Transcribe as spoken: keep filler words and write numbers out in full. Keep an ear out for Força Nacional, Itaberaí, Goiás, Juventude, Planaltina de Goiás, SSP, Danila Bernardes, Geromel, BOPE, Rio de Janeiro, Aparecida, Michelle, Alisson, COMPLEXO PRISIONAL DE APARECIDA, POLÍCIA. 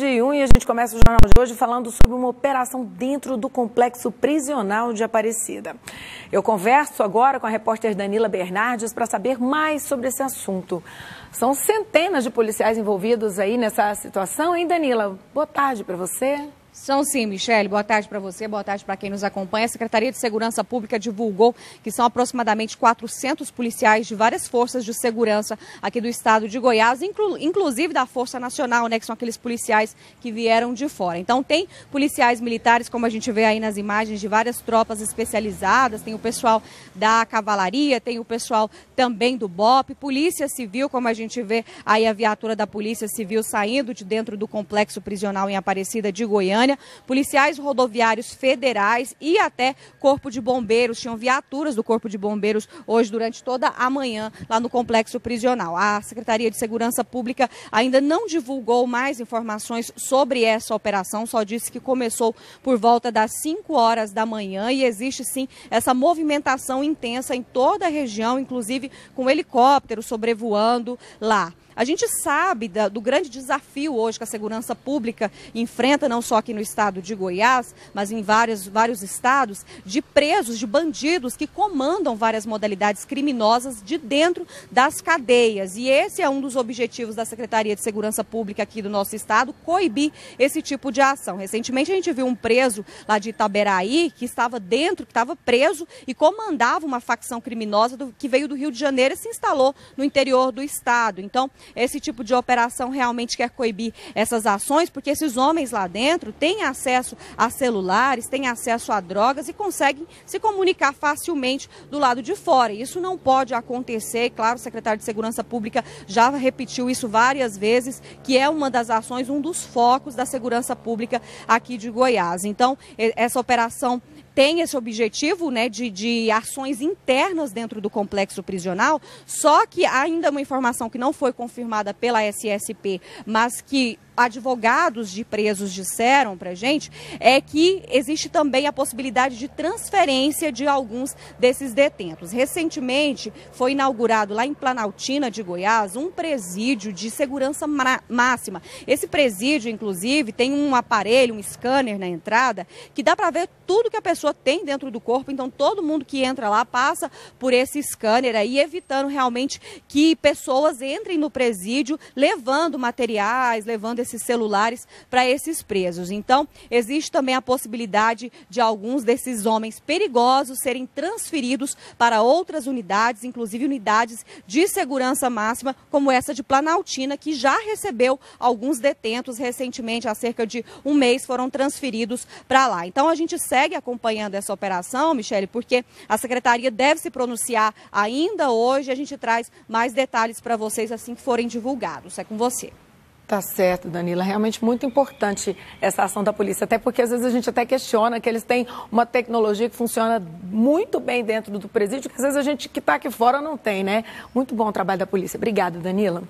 E a gente começa o jornal de hoje falando sobre uma operação dentro do Complexo Prisional de Aparecida. Eu converso agora com a repórter Danila Bernardes para saber mais sobre esse assunto. São centenas de policiais envolvidos aí nessa situação, hein, Danila? Boa tarde para você. São sim, Michelle. Boa tarde para você, boa tarde para quem nos acompanha. A Secretaria de Segurança Pública divulgou que são aproximadamente quatrocentos policiais de várias forças de segurança aqui do estado de Goiás, inclu inclusive da Força Nacional, né, que são aqueles policiais que vieram de fora. Então tem policiais militares, como a gente vê aí nas imagens, de várias tropas especializadas, tem o pessoal da cavalaria, tem o pessoal também do BOPE, Polícia Civil, como a gente vê aí a viatura da Polícia Civil saindo de dentro do Complexo Prisional em Aparecida de Goiânia, policiais rodoviários federais e até corpo de bombeiros. Tinham viaturas do corpo de bombeiros hoje durante toda a manhã lá no Complexo Prisional. A Secretaria de Segurança Pública ainda não divulgou mais informações sobre essa operação, só disse que começou por volta das cinco horas da manhã e existe sim essa movimentação intensa em toda a região, inclusive com helicóptero sobrevoando lá. A gente sabe da, do grande desafio hoje que a segurança pública enfrenta, não só aqui no estado de Goiás, mas em vários, vários estados, de presos, de bandidos que comandam várias modalidades criminosas de dentro das cadeias. E esse é um dos objetivos da Secretaria de Segurança Pública aqui do nosso estado, coibir esse tipo de ação. Recentemente a gente viu um preso lá de Itaberaí que estava dentro, que estava preso e comandava uma facção criminosa do, que veio do Rio de Janeiro e se instalou no interior do estado. Então, esse tipo de operação realmente quer coibir essas ações, porque esses homens lá dentro têm acesso a celulares, têm acesso a drogas e conseguem se comunicar facilmente do lado de fora. Isso não pode acontecer. Claro, o secretário de Segurança Pública já repetiu isso várias vezes, que é uma das ações, um dos focos da segurança pública aqui de Goiás. Então, essa operação tem esse objetivo, né, de, de ações internas dentro do Complexo Prisional, só que ainda uma informação que não foi confirmada pela S S P, mas que advogados de presos disseram pra gente, é que existe também a possibilidade de transferência de alguns desses detentos. Recentemente foi inaugurado lá em Planaltina de Goiás um presídio de segurança máxima. Esse presídio, inclusive, tem um aparelho, um scanner na entrada, que dá pra ver tudo que a pessoa tem dentro do corpo. Então todo mundo que entra lá passa por esse scanner aí, evitando realmente que pessoas entrem no presídio levando materiais, levando esses celulares para esses presos. Então, existe também a possibilidade de alguns desses homens perigosos serem transferidos para outras unidades, inclusive unidades de segurança máxima, como essa de Planaltina, que já recebeu alguns detentos recentemente, há cerca de um mês, foram transferidos para lá. Então, a gente segue acompanhando essa operação, Michelle, porque a Secretaria deve se pronunciar ainda hoje. A gente traz mais detalhes para vocês assim que forem divulgados. É com você. Tá certo, Danila. Realmente muito importante essa ação da polícia, até porque às vezes a gente até questiona que eles têm uma tecnologia que funciona muito bem dentro do presídio, que às vezes a gente que está aqui fora não tem, né? Muito bom o trabalho da polícia. Obrigada, Danila.